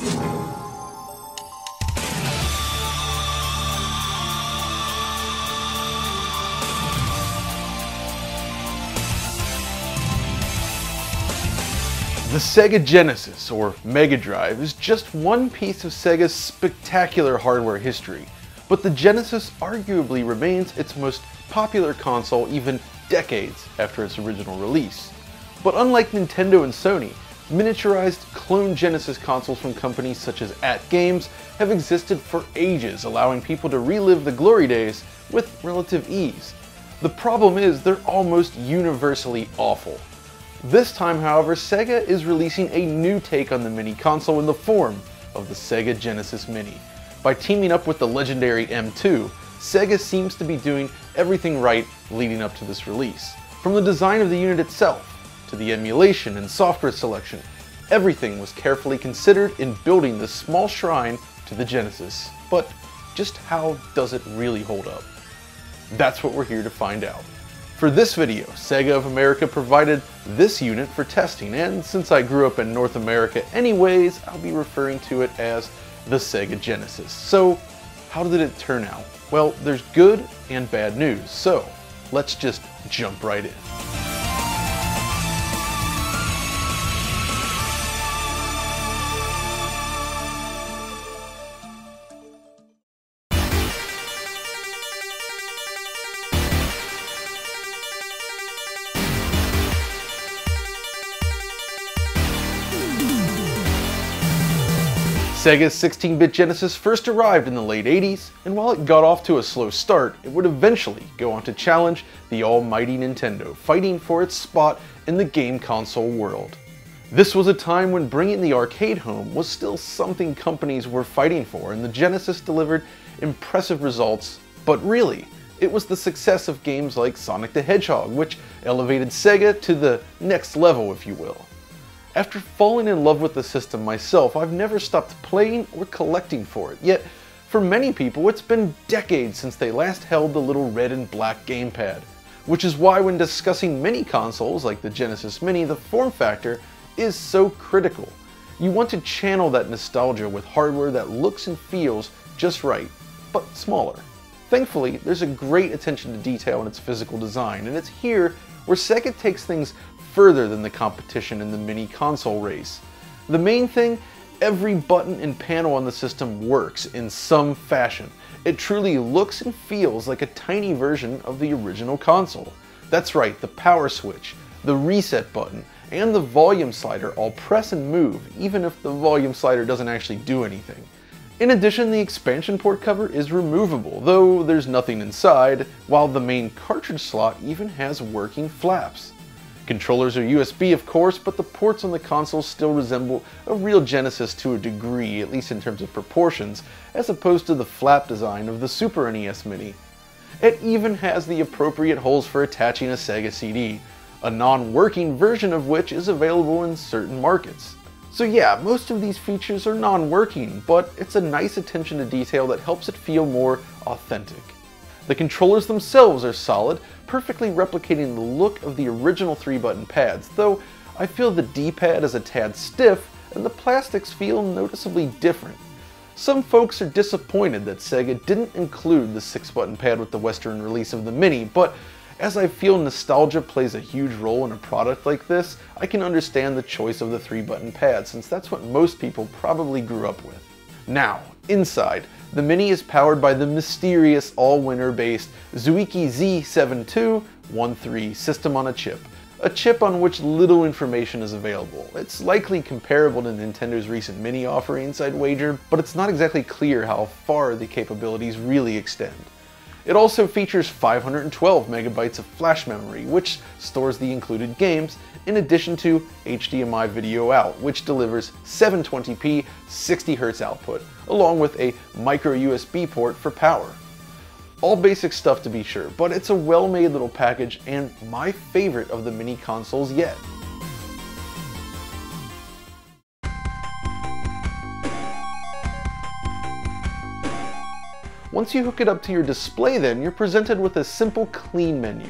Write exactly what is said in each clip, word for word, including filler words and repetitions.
The Sega Genesis, or Mega Drive, is just one piece of Sega's spectacular hardware history, but the Genesis arguably remains its most popular console even decades after its original release. But unlike Nintendo and Sony, miniaturized clone Genesis consoles from companies such as At Games have existed for ages, allowing people to relive the glory days with relative ease. The problem is they're almost universally awful. This time, however, Sega is releasing a new take on the mini console in the form of the Sega Genesis Mini. By teaming up with the legendary M two, Sega seems to be doing everything right leading up to this release. From the design of the unit itself, to the emulation and software selection, everything was carefully considered in building this small shrine to the Genesis. But just how does it really hold up? That's what we're here to find out. For this video, Sega of America provided this unit for testing, and since I grew up in North America anyways, I'll be referring to it as the Sega Genesis. So how did it turn out? Well, there's good and bad news, so let's just jump right in. Sega's sixteen bit Genesis first arrived in the late eighties, and while it got off to a slow start, it would eventually go on to challenge the almighty Nintendo, fighting for its spot in the game console world. This was a time when bringing the arcade home was still something companies were fighting for, and the Genesis delivered impressive results, but really, it was the success of games like Sonic the Hedgehog, which elevated Sega to the next level, if you will. After falling in love with the system myself, I've never stopped playing or collecting for it, yet for many people it's been decades since they last held the little red and black gamepad, which is why when discussing mini consoles like the Genesis Mini, the form factor is so critical. You want to channel that nostalgia with hardware that looks and feels just right, but smaller. Thankfully, there's a great attention to detail in its physical design, and it's here where Sega takes things further than the competition in the mini console race. The main thing, every button and panel on the system works in some fashion. It truly looks and feels like a tiny version of the original console. That's right, the power switch, the reset button, and the volume slider all press and move, even if the volume slider doesn't actually do anything. In addition, the expansion port cover is removable, though there's nothing inside, while the main cartridge slot even has working flaps. Controllers are U S B, of course, but the ports on the console still resemble a real Genesis to a degree, at least in terms of proportions, as opposed to the flap design of the Super N E S Mini. It even has the appropriate holes for attaching a Sega C D, a non-working version of which is available in certain markets. So yeah, most of these features are non-working, but it's a nice attention to detail that helps it feel more authentic. The controllers themselves are solid, perfectly replicating the look of the original three button pads, though I feel the D pad is a tad stiff and the plastics feel noticeably different. Some folks are disappointed that Sega didn't include the six button pad with the Western release of the Mini, but as I feel nostalgia plays a huge role in a product like this, I can understand the choice of the three button pad, since that's what most people probably grew up with. Now, inside, the Mini is powered by the mysterious all-winter based Zuiki Z seven two one three system on a chip, a chip on which little information is available. It's likely comparable to Nintendo's recent Mini offerings, I'd wager, but it's not exactly clear how far the capabilities really extend. It also features five hundred twelve megabytes of flash memory, which stores the included games, in addition to H D M I video out, which delivers seven twenty p sixty hertz output, along with a micro U S B port for power. All basic stuff to be sure, but it's a well-made little package and my favorite of the mini consoles yet. Once you hook it up to your display then, you're presented with a simple, clean menu.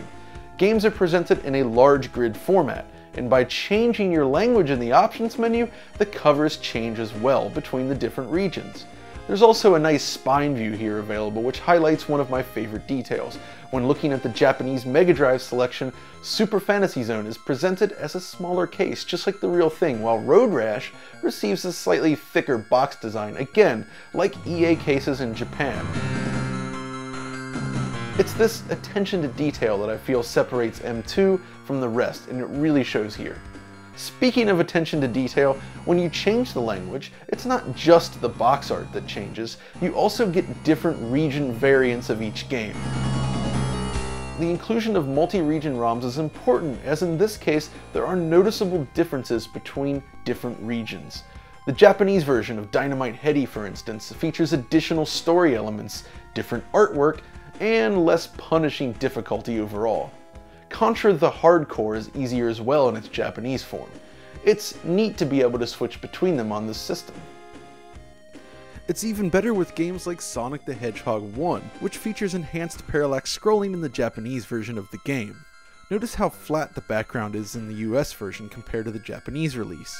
Games are presented in a large grid format, and by changing your language in the options menu, the covers change as well between the different regions. There's also a nice spine view here available, which highlights one of my favorite details. When looking at the Japanese Mega Drive selection, Super Fantasy Zone is presented as a smaller case, just like the real thing, while Road Rash receives a slightly thicker box design, again, like E A cases in Japan. It's this attention to detail that I feel separates M two from the rest, and it really shows here. Speaking of attention to detail, when you change the language, it's not just the box art that changes, you also get different region variants of each game. The inclusion of multi-region ROMs is important, as in this case, there are noticeable differences between different regions. The Japanese version of Dynamite Headdy, for instance, features additional story elements, different artwork, and less punishing difficulty overall. Contra the Hardcore is easier as well in its Japanese form. It's neat to be able to switch between them on this system. It's even better with games like Sonic the Hedgehog one, which features enhanced parallax scrolling in the Japanese version of the game. Notice how flat the background is in the U S version compared to the Japanese release.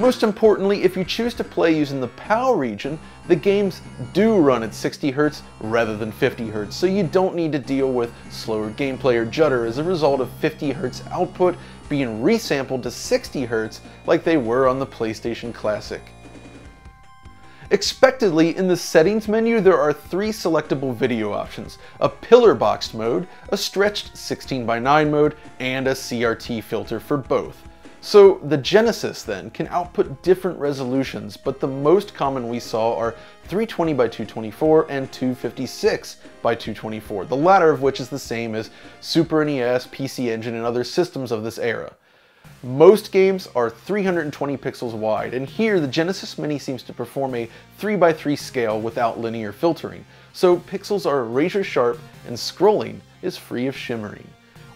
Most importantly, if you choose to play using the PAL region, the games do run at sixty hertz rather than fifty hertz, so you don't need to deal with slower gameplay or judder as a result of fifty hertz output being resampled to sixty hertz like they were on the PlayStation Classic. Expectedly, in the settings menu there are three selectable video options, a pillar boxed mode, a stretched sixteen by nine mode, and a C R T filter for both. So the Genesis then can output different resolutions, but the most common we saw are three twenty by two twenty-four and two fifty-six by two twenty-four, the latter of which is the same as Super N E S, P C Engine, and other systems of this era. Most games are three hundred twenty pixels wide, and here the Genesis Mini seems to perform a three by three scale without linear filtering, so pixels are razor sharp and scrolling is free of shimmering.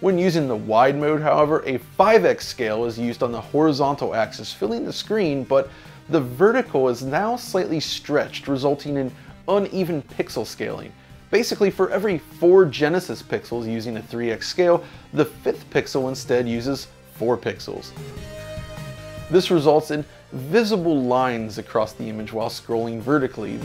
When using the wide mode, however, a five X scale is used on the horizontal axis, filling the screen, but the vertical is now slightly stretched, resulting in uneven pixel scaling. Basically, for every four Genesis pixels using a three X scale, the fifth pixel instead uses four pixels. This results in visible lines across the image while scrolling vertically.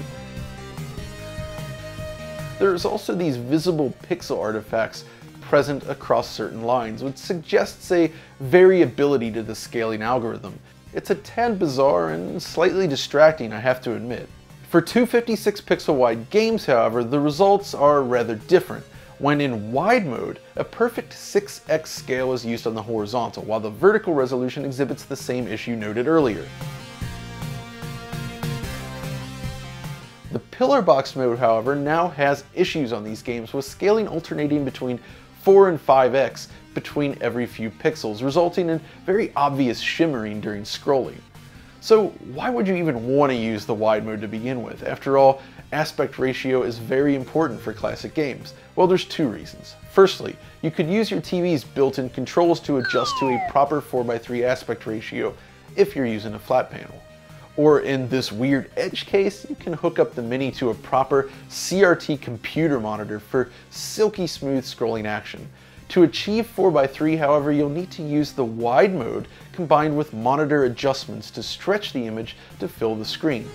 There's also these visible pixel artifacts present across certain lines, which suggests a variability to the scaling algorithm. It's a tad bizarre and slightly distracting, I have to admit. For two fifty-six pixel wide games, however, the results are rather different. When in wide mode, a perfect six X scale is used on the horizontal, while the vertical resolution exhibits the same issue noted earlier. The pillar box mode, however, now has issues on these games, with scaling alternating between four and five X between every few pixels, resulting in very obvious shimmering during scrolling. So why would you even want to use the wide mode to begin with? After all, aspect ratio is very important for classic games. Well, there's two reasons. Firstly, you could use your T V's built-in controls to adjust to a proper four by three aspect ratio if you're using a flat panel. Or in this weird edge case, you can hook up the Mini to a proper C R T computer monitor for silky smooth scrolling action. To achieve four by three, however, you'll need to use the wide mode combined with monitor adjustments to stretch the image to fill the screen.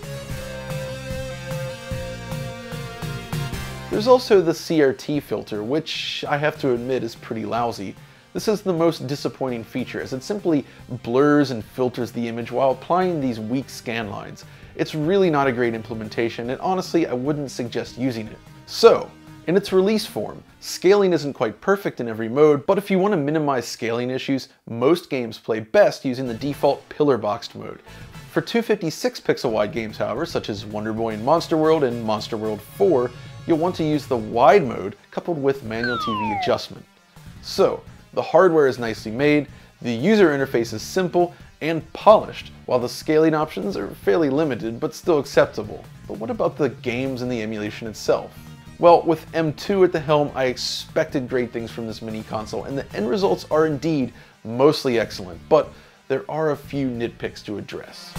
There's also the C R T filter, which I have to admit is pretty lousy. This is the most disappointing feature, as it simply blurs and filters the image while applying these weak scan lines. It's really not a great implementation, and honestly, I wouldn't suggest using it. So, in its release form, scaling isn't quite perfect in every mode, but if you want to minimize scaling issues, most games play best using the default pillar boxed mode. For two fifty-six pixel wide games, however, such as Wonder Boy in Monster World and Monster World four, you'll want to use the wide mode coupled with manual T V adjustment. So, the hardware is nicely made, the user interface is simple and polished, while the scaling options are fairly limited but still acceptable. But what about the games and the emulation itself? Well, with M two at the helm, I expected great things from this mini console, and the end results are indeed mostly excellent, but there are a few nitpicks to address.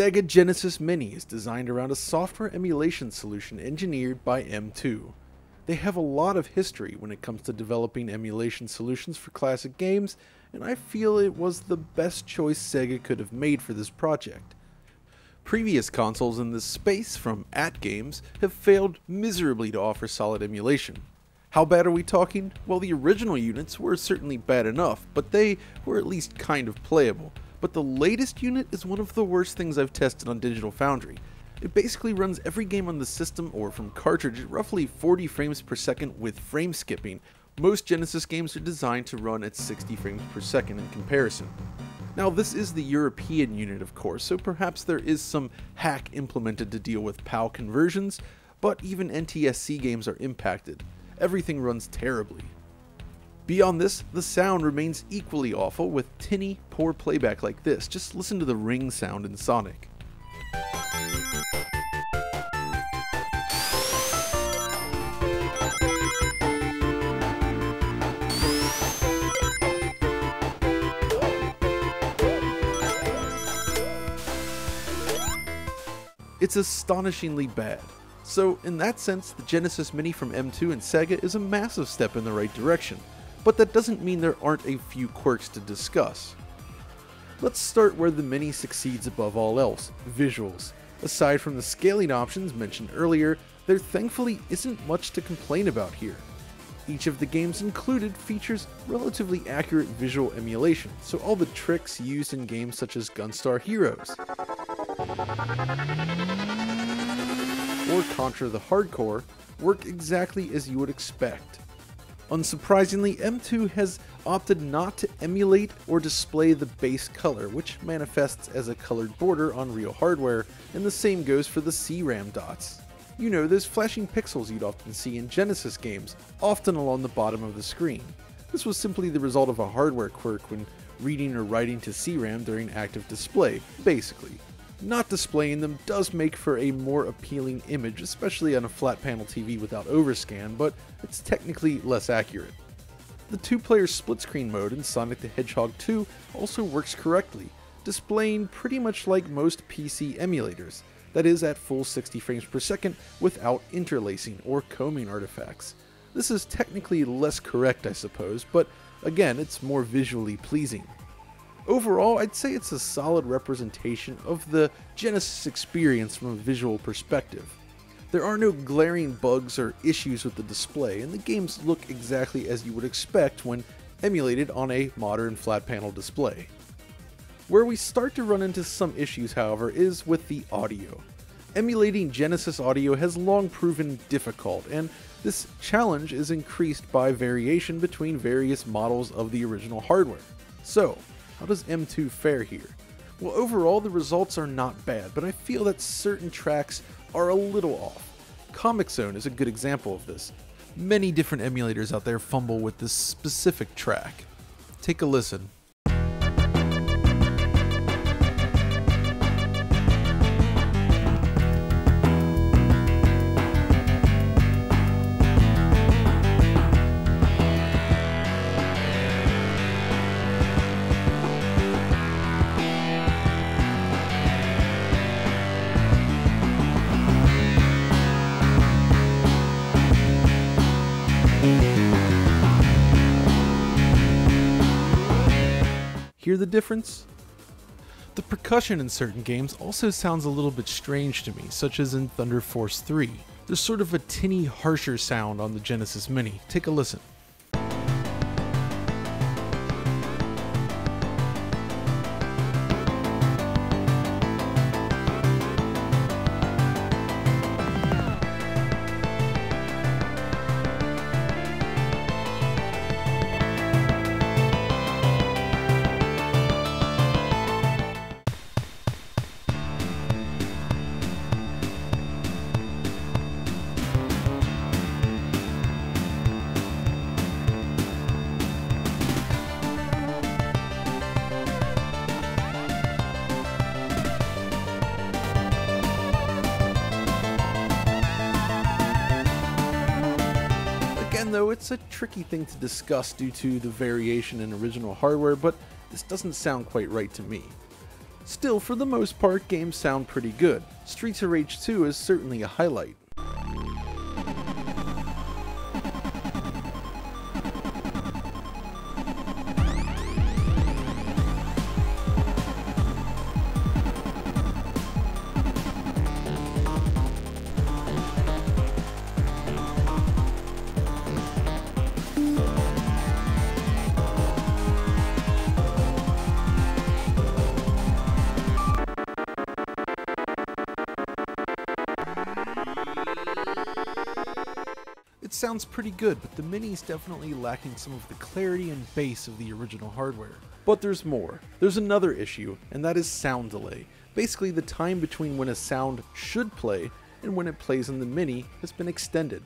Sega Genesis Mini is designed around a software emulation solution engineered by M two. They have a lot of history when it comes to developing emulation solutions for classic games, and I feel it was the best choice Sega could have made for this project. Previous consoles in this space from At Games have failed miserably to offer solid emulation. How bad are we talking? Well, the original units were certainly bad enough, but they were at least kind of playable. But the latest unit is one of the worst things I've tested on Digital Foundry. It basically runs every game on the system or from cartridge at roughly forty frames per second with frame skipping. Most Genesis games are designed to run at sixty frames per second in comparison. Now this is the European unit of course, so perhaps there is some hack implemented to deal with PAL conversions, but even N T S C games are impacted. Everything runs terribly. Beyond this, the sound remains equally awful with tinny, poor playback like this. Just listen to the ring sound in Sonic. It's astonishingly bad. So in that sense, the Genesis Mini from M two and Sega is a massive step in the right direction. But that doesn't mean there aren't a few quirks to discuss. Let's start where the Mini succeeds above all else, visuals. Aside from the scaling options mentioned earlier, there thankfully isn't much to complain about here. Each of the games included features relatively accurate visual emulation, so all the tricks used in games such as Gunstar Heroes, or Contra the Hardcore, work exactly as you would expect. Unsurprisingly, M two has opted not to emulate or display the base color, which manifests as a colored border on real hardware, and the same goes for the C RAM dots. You know, those flashing pixels you'd often see in Genesis games, often along the bottom of the screen. This was simply the result of a hardware quirk when reading or writing to C RAM during active display, basically. Not displaying them does make for a more appealing image, especially on a flat panel T V without overscan, but it's technically less accurate. The two-player split-screen mode in Sonic the Hedgehog two also works correctly, displaying pretty much like most P C emulators, that is at full sixty frames per second without interlacing or combing artifacts. This is technically less correct, I suppose, but again, it's more visually pleasing. Overall, I'd say it's a solid representation of the Genesis experience from a visual perspective. There are no glaring bugs or issues with the display, and the games look exactly as you would expect when emulated on a modern flat panel display. Where we start to run into some issues, however, is with the audio. Emulating Genesis audio has long proven difficult, and this challenge is increased by variation between various models of the original hardware. So, how does M two fare here? Well, overall the results are not bad, but I feel that certain tracks are a little off. Comic Zone is a good example of this. Many different emulators out there fumble with this specific track. Take a listen. Hear the difference? The percussion in certain games also sounds a little bit strange to me, such as in Thunder Force three. There's sort of a tinny, harsher sound on the Genesis Mini. Take a listen. Though it's a tricky thing to discuss due to the variation in original hardware, but this doesn't sound quite right to me. Still, for the most part, games sound pretty good. Streets of Rage two is certainly a highlight. Sounds pretty good, but the Mini is definitely lacking some of the clarity and bass of the original hardware. But there's more. There's another issue, and that is sound delay. Basically, the time between when a sound should play and when it plays in the Mini has been extended.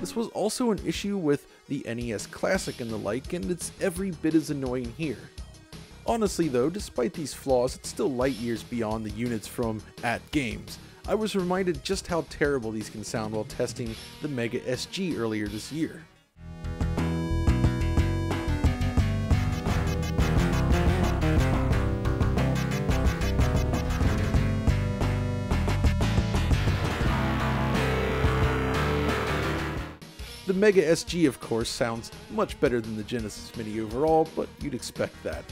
This was also an issue with the N E S Classic and the like, and it's every bit as annoying here. Honestly though, despite these flaws, it's still light years beyond the units from At Games. I was reminded just how terrible these can sound while testing the Mega S G earlier this year. The Mega S G, of course, sounds much better than the Genesis Mini overall, but you'd expect that.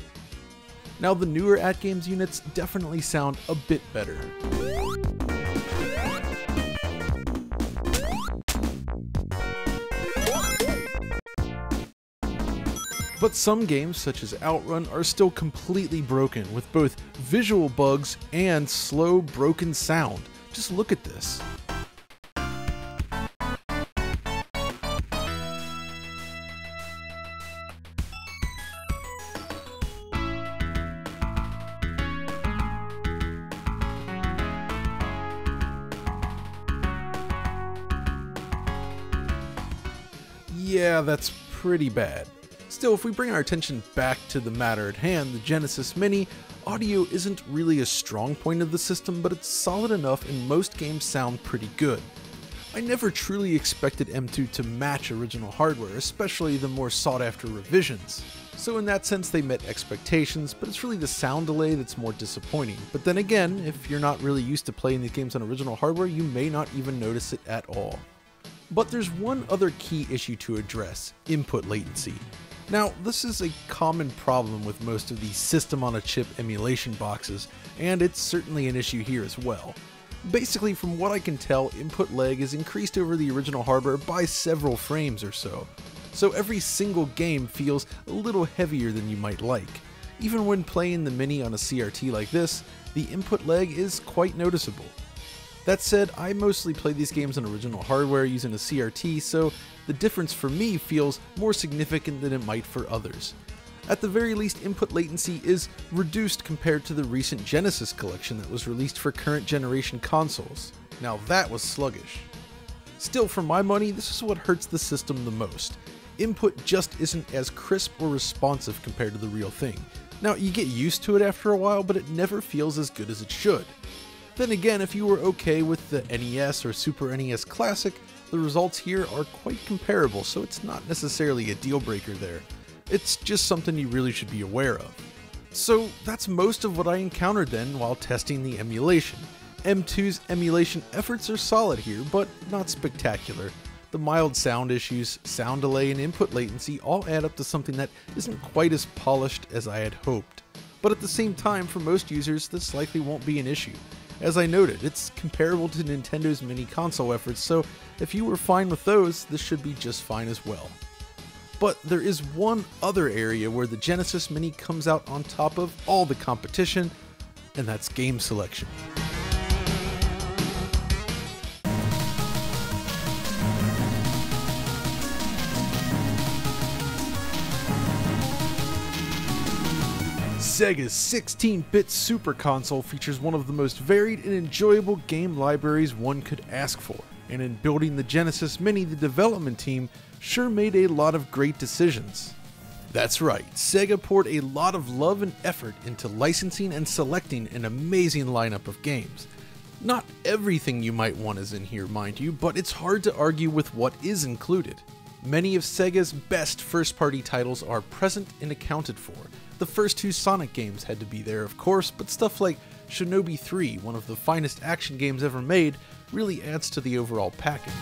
Now, the newer At Games units definitely sound a bit better. But some games, such as Outrun, are still completely broken, with both visual bugs and slow, broken sound. Just look at this. Yeah, that's pretty bad. Still, if we bring our attention back to the matter at hand, the Genesis Mini, audio isn't really a strong point of the system, but it's solid enough and most games sound pretty good. I never truly expected M two to match original hardware, especially the more sought-after revisions. So in that sense they met expectations, but it's really the sound delay that's more disappointing. But then again, if you're not really used to playing these games on original hardware, you may not even notice it at all. But there's one other key issue to address, input latency. Now, this is a common problem with most of the system-on-a-chip emulation boxes, and it's certainly an issue here as well. Basically, from what I can tell, input lag is increased over the original hardware by several frames or so. So every single game feels a little heavier than you might like. Even when playing the Mini on a C R T like this, the input lag is quite noticeable. That said, I mostly play these games on original hardware using a C R T, so the difference for me feels more significant than it might for others. At the very least, input latency is reduced compared to the recent Genesis collection that was released for current generation consoles. Now that was sluggish. Still, for my money, this is what hurts the system the most. Input just isn't as crisp or responsive compared to the real thing. Now, you get used to it after a while, but it never feels as good as it should. Then again, if you were okay with the N E S or Super N E S Classic, the results here are quite comparable, so it's not necessarily a deal breaker there. It's just something you really should be aware of. So that's most of what I encountered then while testing the emulation. M two's emulation efforts are solid here, but not spectacular. The mild sound issues, sound delay, and input latency all add up to something that isn't quite as polished as I had hoped. But at the same time, for most users, this likely won't be an issue. As I noted, it's comparable to Nintendo's mini console efforts, so if you were fine with those, this should be just fine as well. But there is one other area where the Genesis Mini comes out on top of all the competition, and that's game selection. Sega's sixteen bit Super Console features one of the most varied and enjoyable game libraries one could ask for, and in building the Genesis Mini, the development team sure made a lot of great decisions. That's right, Sega poured a lot of love and effort into licensing and selecting an amazing lineup of games. Not everything you might want is in here, mind you, but it's hard to argue with what is included. Many of Sega's best first-party titles are present and accounted for. The first two Sonic games had to be there, of course, but stuff like Shinobi three, one of the finest action games ever made, really adds to the overall package.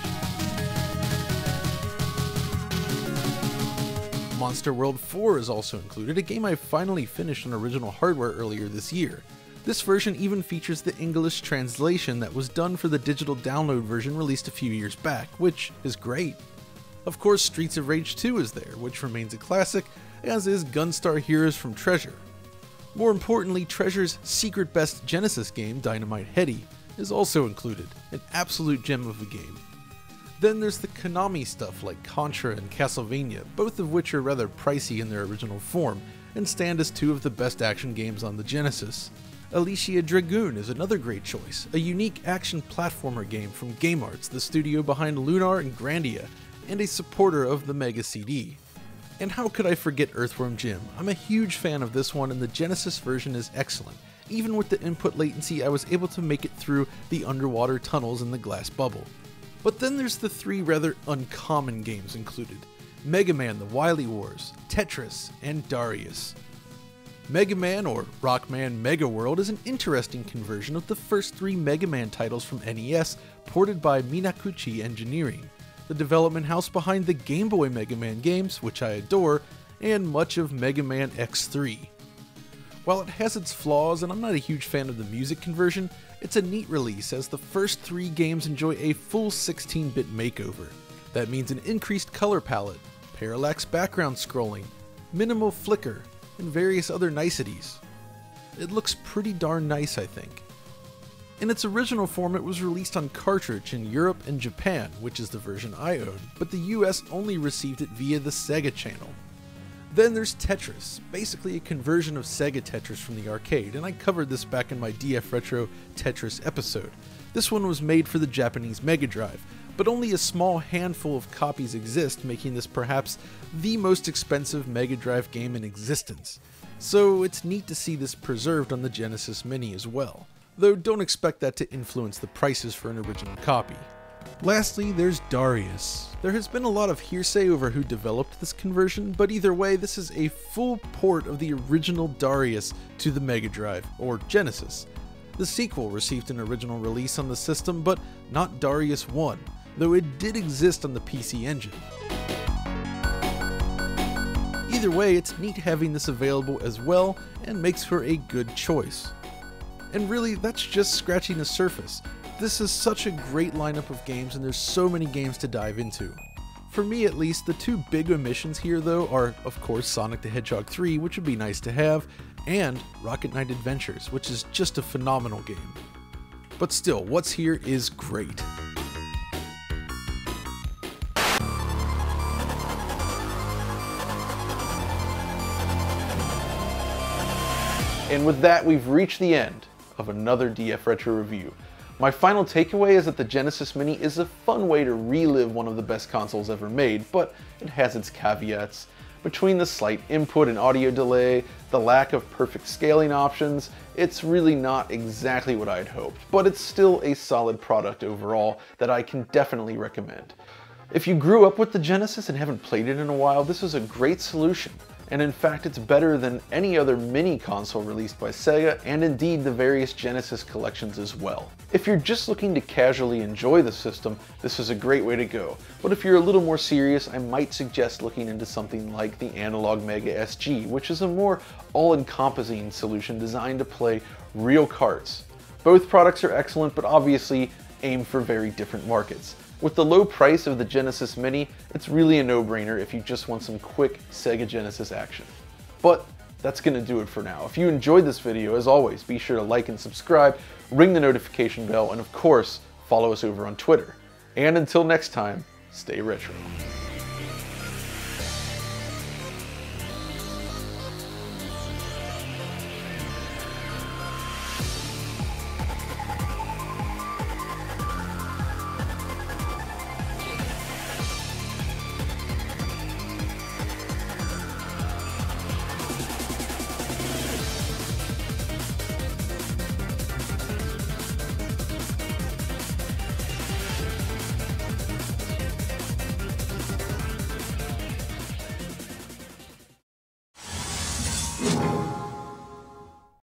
Monster World four is also included, a game I finally finished on original hardware earlier this year. This version even features the English translation that was done for the digital download version released a few years back, which is great. Of course, Streets of Rage two is there, which remains a classic, as is Gunstar Heroes from Treasure. More importantly, Treasure's secret best Genesis game, Dynamite Headdy, is also included, an absolute gem of a game. Then there's the Konami stuff like Contra and Castlevania, both of which are rather pricey in their original form, and stand as two of the best action games on the Genesis. Alicia Dragoon is another great choice, a unique action platformer game from Game Arts, the studio behind Lunar and Grandia, and a supporter of the Mega C D. And how could I forget Earthworm Jim? I'm a huge fan of this one, and the Genesis version is excellent. Even with the input latency, I was able to make it through the underwater tunnels in the glass bubble. But then there's the three rather uncommon games included: Mega Man The Wily Wars, Tetris, and Darius. Mega Man, or Rockman Mega World, is an interesting conversion of the first three Mega Man titles from N E S, ported by Minakuchi Engineering, the development house behind the Game Boy Mega Man games, which I adore, and much of Mega Man X three. While it has its flaws, and I'm not a huge fan of the music conversion, it's a neat release as the first three games enjoy a full sixteen bit makeover. That means an increased color palette, parallax background scrolling, minimal flicker, and various other niceties. It looks pretty darn nice, I think. In its original form, it was released on cartridge in Europe and Japan, which is the version I own, but the U S only received it via the Sega Channel. Then there's Tetris, basically a conversion of Sega Tetris from the arcade, and I covered this back in my D F Retro Tetris episode. This one was made for the Japanese Mega Drive, but only a small handful of copies exist, making this perhaps the most expensive Mega Drive game in existence. So it's neat to see this preserved on the Genesis Mini as well, though don't expect that to influence the prices for an original copy. Lastly, there's Darius. There has been a lot of hearsay over who developed this conversion, but either way, this is a full port of the original Darius to the Mega Drive, or Genesis. The sequel received an original release on the system, but not Darius one, though it did exist on the P C Engine. Either way, it's neat having this available as well, and makes for a good choice. And really, that's just scratching the surface. This is such a great lineup of games, and there's so many games to dive into. For me at least, the two big omissions here though are, of course, Sonic the Hedgehog three, which would be nice to have, and Rocket Knight Adventures, which is just a phenomenal game. But still, what's here is great. And with that, we've reached the end of another D F Retro review. My final takeaway is that the Genesis Mini is a fun way to relive one of the best consoles ever made, but it has its caveats. Between the slight input and audio delay, the lack of perfect scaling options, it's really not exactly what I had hoped, but it's still a solid product overall that I can definitely recommend. If you grew up with the Genesis and haven't played it in a while, this is a great solution. And in fact, it's better than any other mini console released by Sega, and indeed the various Genesis collections as well. If you're just looking to casually enjoy the system, this is a great way to go. But if you're a little more serious, I might suggest looking into something like the Analog Mega S G, which is a more all-encompassing solution designed to play real carts. Both products are excellent, but obviously aim for very different markets. With the low price of the Genesis Mini, it's really a no-brainer if you just want some quick Sega Genesis action. But that's going to do it for now. If you enjoyed this video, as always, be sure to like and subscribe, ring the notification bell, and of course, follow us over on Twitter. And until next time, stay retro.